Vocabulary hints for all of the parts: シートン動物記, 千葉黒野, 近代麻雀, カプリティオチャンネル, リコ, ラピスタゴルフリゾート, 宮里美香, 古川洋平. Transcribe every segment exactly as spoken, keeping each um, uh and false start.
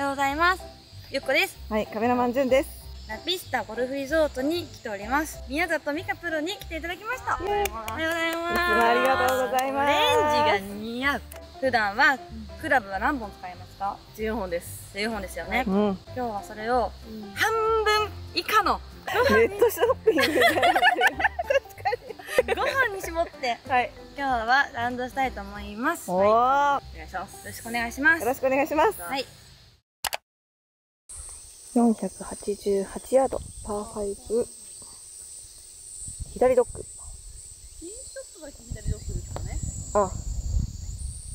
おはようございます。ゆっこです。はい、カメラマンじゅんです。ラピスタゴルフリゾートに来ております。宮里美香プロに来ていただきました。おはようございます。ありがとうございます。オレンジが似合う。普段はクラブは何本使いますか？じゅっぽんです。じゅっぽんですよね。うん、今日はそれを半分以下のネットショッピングでご飯に絞って、はい、今日はラウンドしたいと思います。おー、はい、お願いします。よろしくお願いします。よろしくお願いします。はい。よんひゃくはちじゅうはちヤード、パーご、左ドッグ。ティーショットが左ドッグですかね。あ、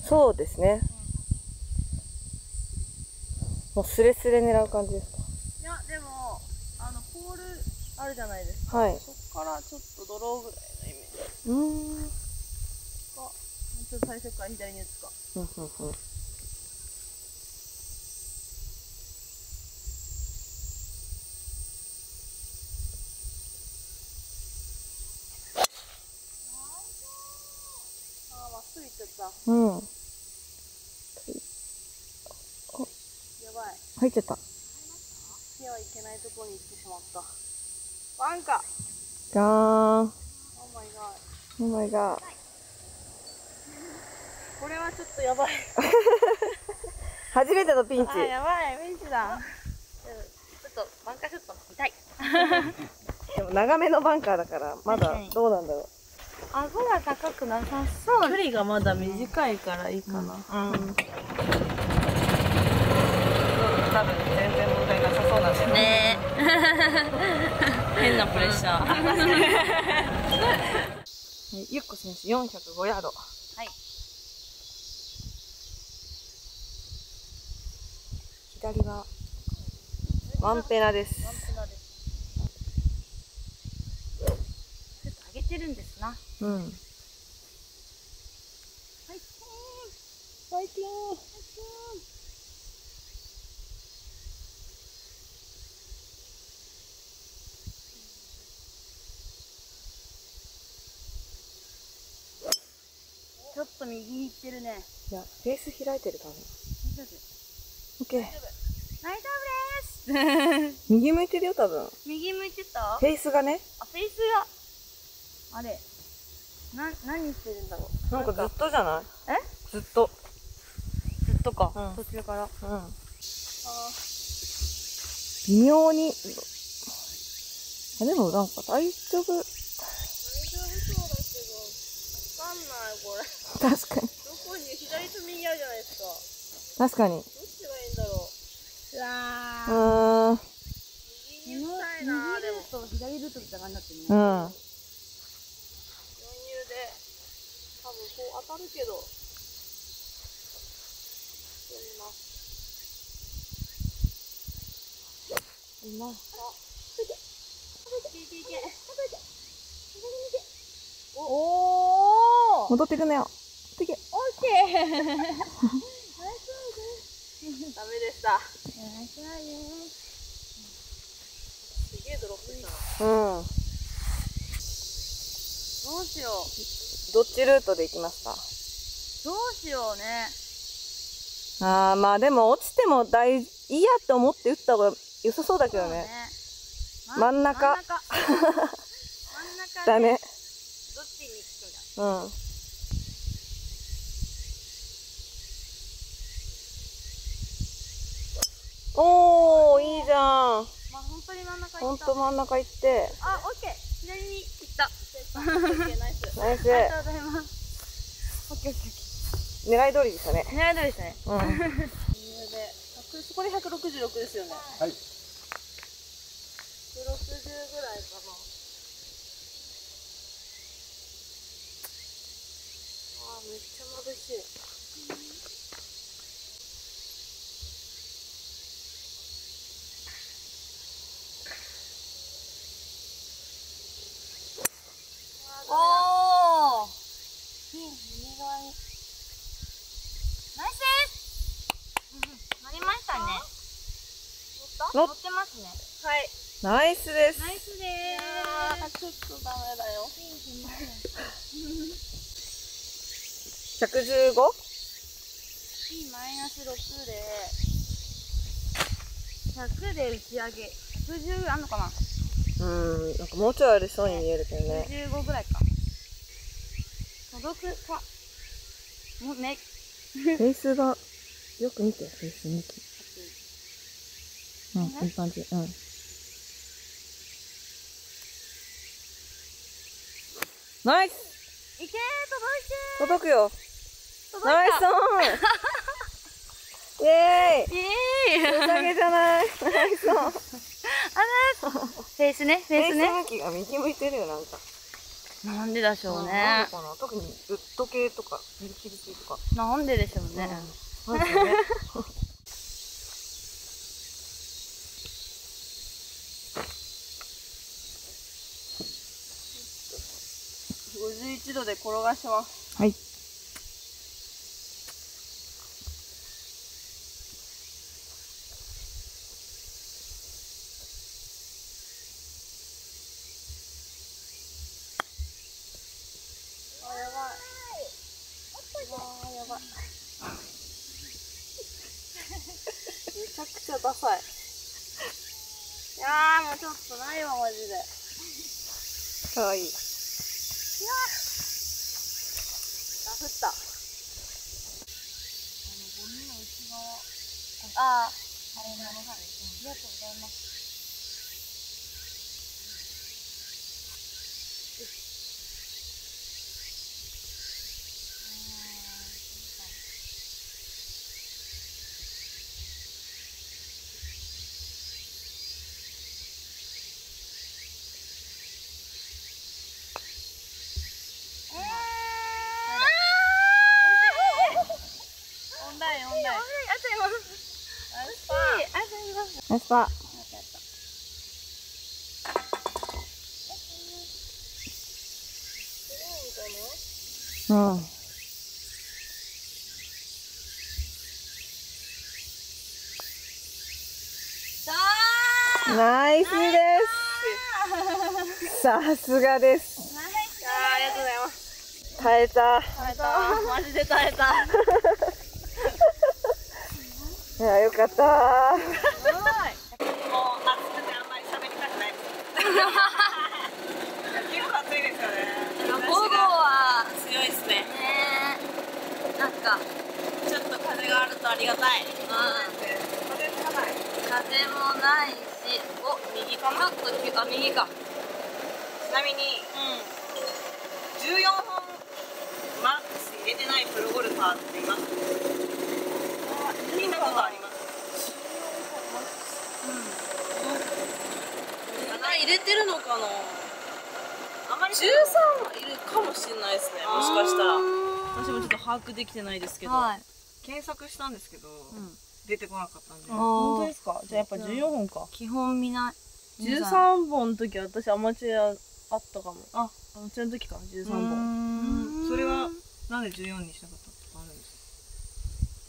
そうですね。うん、もうスレスレ狙う感じですか。いや、でも、あの、ポールあるじゃないですか。はい。そこからちょっとドローぐらいのイメージ。うーん。あ、ちょっと最初から左に打つか。うんうんうん。うん。やばい。入っちゃった。手はいけないところに行ってしまった。バンカー。ガーン。オーマイガー。オーマイガー。これはちょっとやばい。初めてのピンチ。あ、やばい、ピンチだ。ちょっとバンカーショット痛い。でも長めのバンカーだから、まだどうなんだろう。顎が高くなさそう。距離がまだ短いからいいかな。うん。うん、多分全然問題なさそうなんですね。変なプレッシャー。ゆっこ選手よんひゃくごヤード。はい。左はワンペナです。ワンペナです。てるんですな。うん。ファイティーン、ファイティーン、ファイティーン。ちょっと右に行ってるね。いや、フェース開いてる多分。大丈夫。オッケー。大丈夫です。右向いてるよ多分。右向いてた？フェースがね。あ、フェースが。あれ、な、何してるんだろう。なんかずっとじゃない？え？ずっと。ずっとか。うん、途中から。うん。ああ。微妙に。あ、でもなんか大丈夫。大丈夫そうだけど、わかんないこれ。確かに。どこに左と右あるじゃないですか。確かに。どっちがいいんだろう。うわあ。うん。右にしたいな。でもと左ルートみたいな感じになってるね。うん。こう当たるけど、取ります。おお。戻ってくんなよ。オッケー。大丈夫です。ダメでした。大丈夫です。すげえドロップした。うん。どうしよう。どっちルートで行きますか？どうしようね。ああ、まあでも落ちても大いいやって思って打った方が良さそうだけどね。真ん中。真ん中。だね。どっちに行くか。うん。おお、いいじゃん。まあ本当に真ん中行った。本当真ん中行って。あ、オッケー。左に行った。ナイス。ナイス。ありがとうございます。オッケー、オッケー。狙い通りでしたね。狙い通りでしたね。うん。で、そこで百六十六ですよね。はい。百六十ぐらいかな。ああ、めっちゃ眩しい。乗ってますね。はい。ナイスです。ナイスです。ちょっとダメだよ。ひゃくじゅうご？ P マイナスろくで、ひゃくで打ち上げ、ひゃくじゅうあんのかな。うん、なんかもうちょいありそうに見えるけどね。ひゃくじゅうごぐらいか。届くかもうね。フェイスがよく見て、フェイスにき。うん、いい感じ。うん、ナイス。いけー、届いてー。届くよ。届いた。ナイスオン。イエーイ。イエーイ。打ち上げじゃない。ナイスオン。あらー、フェイスね、フェイスね。フェイス向きが右向いてるよ、なんか。なんででしょうね。特にウッド系とかミルキリ系とか。なんででしょうね。うん、なんでね。ごじゅういちどで転がします。はい。めちゃくちゃダサい。いやー、もうちょっとないわ、マジで。かわいい。いやー、ダフった。あの、ゴミの内側。ああ、あれなの、ありがとうございます。ナイスパー。うん。ナイスです。さすがです。ありがとうございます。耐えた。耐えた。マジで耐えた。いや、よかったー。ちょっと風があるとありがたい。うん、風もない。風もないし、お、右かな。ちょっと、あ、右か。ちなみに、うん、じゅうよんほんマックス入れてないプロゴルファーっています。あ、聞いたことあります。じゅうよんほんマックス。うん。あ、入れてるのかな。あまり。じゅうさんはいるかもしれないですね。もしかしたら。私もちょっと把握できてないですけど、検索したんですけど出てこなかったんで。本当ですか。じゃあやっぱじゅうよんほんか。基本見ない。じゅうさんぼんの時私アマチュアあったかも。あ、アマチュアの時かな。じゅうさんぼん。それはなんでじゅうよんにしなかったとかあるんです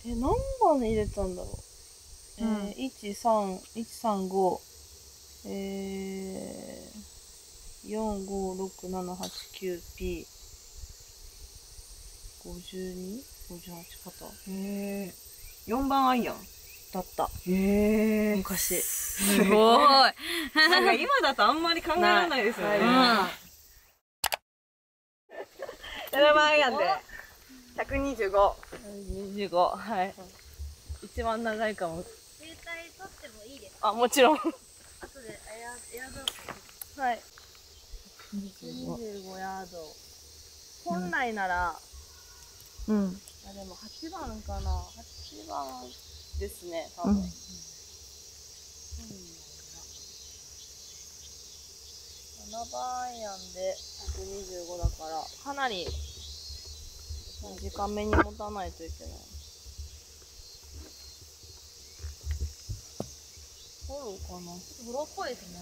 か。え、何番入れたんだろう。え、いちさんいちさんご、えーよんごろくななはちきゅうピーごじゅうに、ごじゅうはちかた。へえ。よんばんアイアンだった。へえ。昔。すごい。なんか今だとあんまり考えられないですよね。よんばんアイアンでひゃくにじゅうご。ひゃくにじゅうご。はい。一番長いかも。携帯撮ってもいいですか。あ、もちろん。後でエアドロップ。はい。ひゃくにじゅうごヤード。本来なら。うん、あ、でもはちばんかな。はちばんですね、多分。うん、ななばんアイアンでひゃくにじゅうごだからかなり短めに持たないといけない。フォローかな。フォローっぽいですね。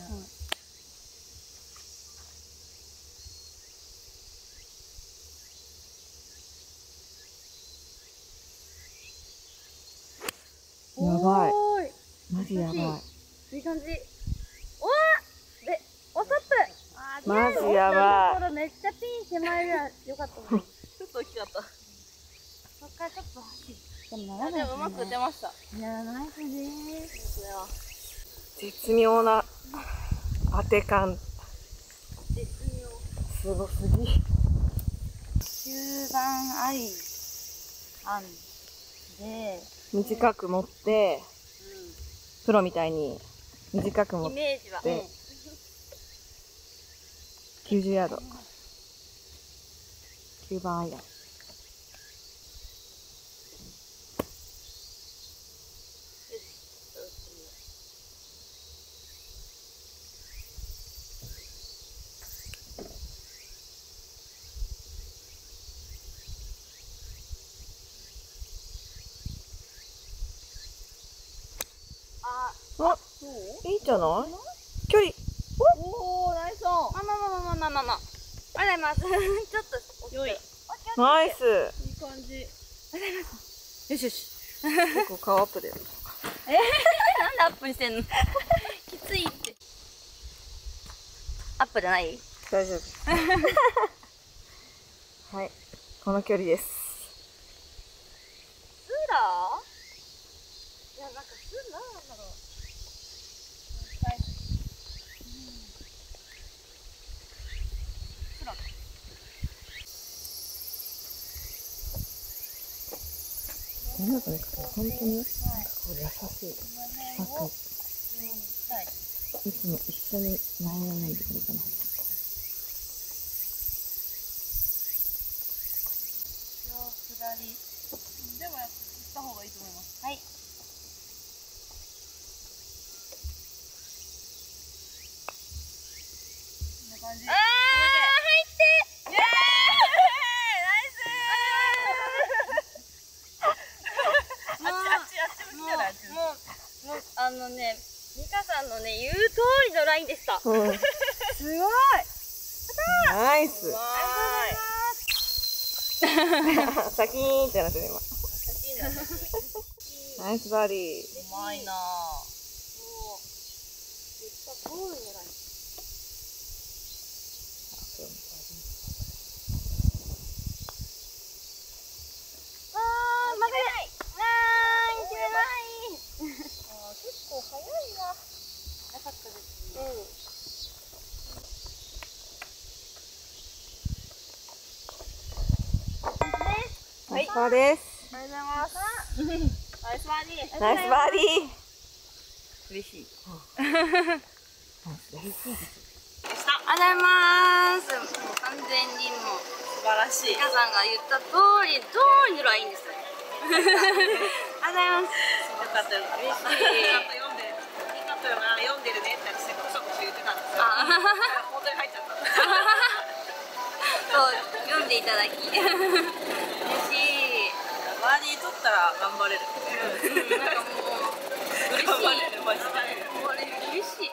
うん、やばい。マジやばい。いい感じ。おー、で、おトップ。マジやばい。めっちゃピン手前が良かった。ちょっと大きかった。そっからちょっと走る。でもうまく打てました。いや、ナイスです。絶妙な当て感。絶妙。すごすぎ。吸盤アイアンで短く持って、うん、プロみたいに短く持って。イメージは。きゅうじゅうヤード。きゅうばんアイアン。いいじゃない？距離。おお、ナイスオン。まあまあまあまあまあまあ。ありがとうございます。ちょっと。良い。ナイス。いい感じ。ありがとうございます。よしよし。結構顔アップで。ええ、なんでアップにしてんの？きついって。アップじゃない？大丈夫。はい、この距離です。スーラー？いや、なんかスーラーなんだろう。なんかね、本当に優しい、なんかいつも一緒に悩まないでくれてます。両下りでもやった方がいいと思います。はい、こんな感じ。あー、入って、イエーイ。あのね、ミカさんのね、言う通りのラインでした。すごい。ナイス。サキーンってなってる今。ナイスバーディー。うまいな。もう絶対ゴールのライン。ああ、負けない。早いな。なかったですね。うん。はい。そうです。ありがとうございます。ナイスバーディー。ナイスバーディー。嬉しい。嬉しい。ありがとうございます。完全にもう素晴らしい。ミカさんが言った通り、通りのラインですね。ありがとうございます。よかったよ。嬉しい。読んでるねって私こそこそ言ってたんですよ。本当に入っちゃった。そう、読んでいただき嬉しい。バーディー取ったら頑張れる。なんかもう嬉しい。嬉しい。